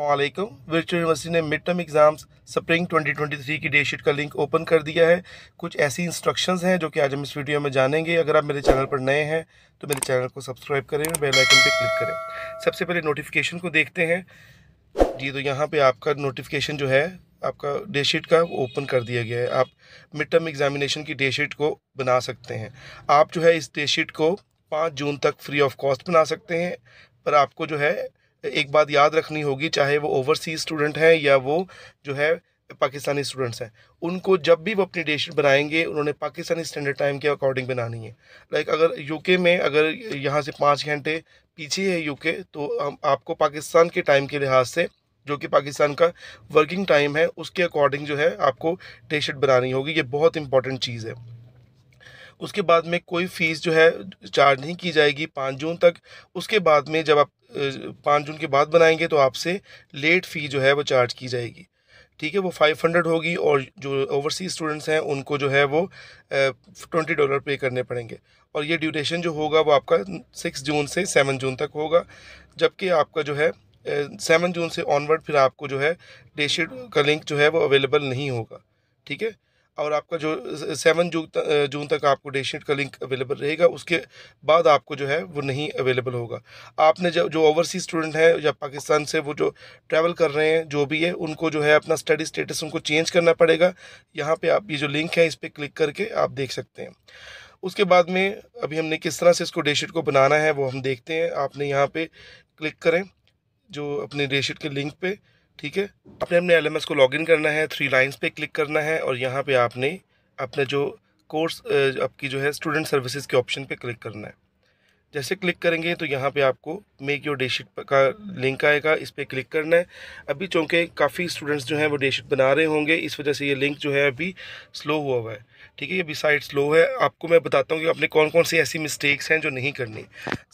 वालेकुम। Virtual university ने mid term exams spring 2023 की डेट शीट का लिंक ओपन कर दिया है। कुछ ऐसी इंस्ट्रक्शंस हैं जो कि आज हम इस वीडियो में जानेंगे। अगर आप मेरे चैनल पर नए हैं तो मेरे चैनल को सब्सक्राइब करें और बेल आइकन पे क्लिक करें। सबसे पहले नोटिफिकेशन को देखते हैं जी। तो यहाँ पे आपका नोटिफिकेशन जो है आपका डेट शीट का ओपन कर दिया गया है। आप मिड टर्म एग्जामिनेशन की डेट शीट को बना सकते हैं। आप जो है इस डेट शीट को 5 जून तक फ्री ऑफ कॉस्ट बना सकते हैं। पर आपको जो है एक बात याद रखनी होगी, चाहे वो ओवरसीज स्टूडेंट हैं या वो जो है पाकिस्तानी स्टूडेंट्स हैं, उनको जब भी वो अपनी डेट शीट बनाएंगे उन्होंने पाकिस्तानी स्टैंडर्ड टाइम के अकॉर्डिंग बनानी है। लाइक अगर यूके में अगर यहाँ से 5 घंटे पीछे है यूके, तो आपको पाकिस्तान के टाइम के लिहाज से जो कि पाकिस्तान का वर्किंग टाइम है उसके अकॉर्डिंग जो है आपको डेट शीट बनानी होगी। ये बहुत इंपॉर्टेंट चीज़ है। उसके बाद में कोई फ़ीस जो है चार्ज नहीं की जाएगी 5 जून तक। उसके बाद में जब आप 5 जून के बाद बनाएंगे तो आपसे लेट फ़ी जो है वो चार्ज की जाएगी, ठीक है, वो 500 होगी। और जो ओवरसीज स्टूडेंट्स हैं उनको जो है वो $20 पे करने पड़ेंगे। और ये ड्यूरेशन जो होगा वो आपका 6 जून से 7 जून तक होगा, जबकि आपका जो है 7 जून से ऑनवर्ड फिर आपको जो है डेट शीट का लिंक जो है वो अवेलेबल नहीं होगा, ठीक है। और आपका जो 7 जून तक आपको डेट शीट का लिंक अवेलेबल रहेगा, उसके बाद आपको जो है वो नहीं अवेलेबल होगा। आपने जो ओवरसीज स्टूडेंट है या पाकिस्तान से वो जो ट्रैवल कर रहे हैं जो भी है, उनको जो है अपना स्टडी स्टेटस उनको चेंज करना पड़ेगा। यहाँ पे आप ये जो लिंक है इस पर क्लिक करके आप देख सकते हैं। उसके बाद में अभी हमने किस तरह से इसको डेट शीट को बनाना है वो हम देखते हैं। आपने यहाँ पर क्लिक करें जो अपने डेट शीट के लिंक पर, ठीक है। आपने अपने LMS को लॉगिन करना है, 3 लाइंस पे क्लिक करना है और यहाँ पे आपने अपने जो कोर्स आपकी जो है स्टूडेंट सर्विसेज के ऑप्शन पे क्लिक करना है। जैसे क्लिक करेंगे तो यहाँ पे आपको मेक योर डेट शीट का लिंक आएगा, इस पर क्लिक करना है। अभी चूँकि काफ़ी स्टूडेंट्स जो हैं वो डेट शीट बना रहे होंगे, इस वजह से ये लिंक जो है अभी स्लो हुआ है, ठीक है। ये भी साइट स्लो है। आपको मैं बताता हूँ कि आपने कौन कौन सी ऐसी मिस्टेक्स हैं जो नहीं करनी।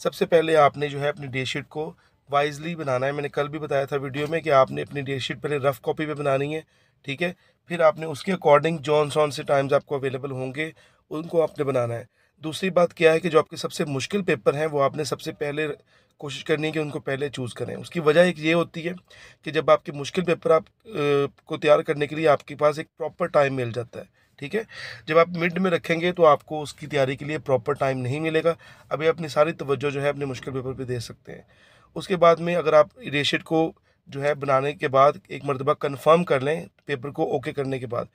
सबसे पहले आपने जो है अपनी डेट शीट को वाइजली बनाना है। मैंने कल भी बताया था वीडियो में कि आपने अपनी डेट शीट पहले रफ़ कॉपी पे बनानी है, ठीक है। फिर आपने उसके अकॉर्डिंग जॉनसॉन से टाइम्स आपको अवेलेबल होंगे उनको आपने बनाना है। दूसरी बात क्या है कि जो आपके सबसे मुश्किल पेपर हैं वो आपने सबसे पहले कोशिश करनी है कि उनको पहले चूज़ करें। उसकी वजह एक ये होती है कि जब आपके मुश्किल पेपर आप को तैयार करने के लिए आपके पास एक प्रॉपर टाइम मिल जाता है, ठीक है। जब आप मिड में रखेंगे तो आपको उसकी तैयारी के लिए प्रॉपर टाइम नहीं मिलेगा। अभी अपनी सारी तवज्जो जो है अपने मुश्किल पेपर पे दे सकते हैं। उसके बाद में अगर आप डेट शीट को जो है बनाने के बाद एक मरतबा कंफर्म कर लें पेपर को ओके करने के बाद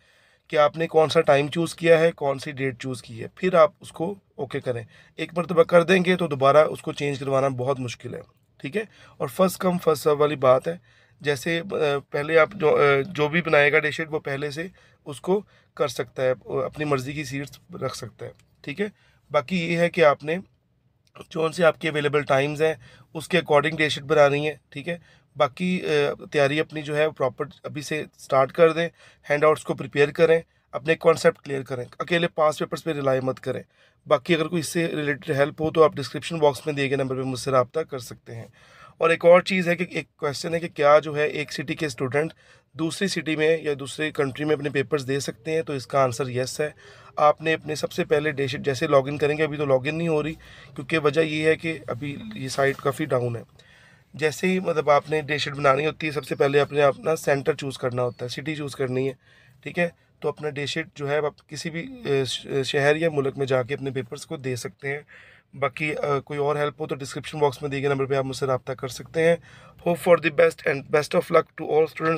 कि आपने कौन सा टाइम चूज़ किया है, कौन सी डेट चूज़ की है, फिर आप उसको ओके करें। एक मरतबा कर देंगे तो दोबारा उसको चेंज करवाना बहुत मुश्किल है, ठीक है। और फर्स्ट कम फर्स्ट सर्व वाली बात है। जैसे पहले आप जो भी बनाएगा डेट शीट वो पहले से उसको कर सकता है, अपनी मर्ज़ी की सीट्स रख सकता है, ठीक है। बाकी ये है कि आपने कौन से आपके अवेलेबल टाइम्स हैं उसके अकॉर्डिंग डेट शीट बनानी है, ठीक है। बाकी तैयारी अपनी जो है प्रॉपर अभी से स्टार्ट कर दें, हैंडआउट्स को प्रिपेयर करें, अपने कॉन्सेप्ट क्लियर करें, अकेले पास पेपर्स पे रिलाई मत करें। बाकी अगर कोई इससे रिलेटेड हेल्प हो तो आप डिस्क्रिप्शन बॉक्स में दिए गए नंबर पर मुझसे रब्ता कर सकते हैं। और एक और चीज़ है कि एक क्वेश्चन है कि क्या जो है एक सिटी के स्टूडेंट दूसरी सिटी में या दूसरे कंट्री में अपने पेपर्स दे सकते हैं, तो इसका आंसर येस है। आपने अपने सबसे पहले डेट शीट जैसे लॉगिन करेंगे, अभी तो लॉगिन नहीं हो रही क्योंकि वजह ये है कि अभी ये साइट काफ़ी डाउन है। जैसे ही मतलब आपने डेट शीट बनानी होती है सबसे पहले आपने अपना सेंटर चूज़ करना होता है, सिटी चूज़ करनी है, ठीक है। तो अपना डेट शीट जो है आप किसी भी शहर या मुल्क में जाके अपने पेपर्स को दे सकते हैं। बाकी कोई और हेल्प हो तो डिस्क्रिप्शन बॉक्स में दिए गए नंबर पे आप मुझसे रब्ता कर सकते हैं। Hope for the best and best of luck to all students.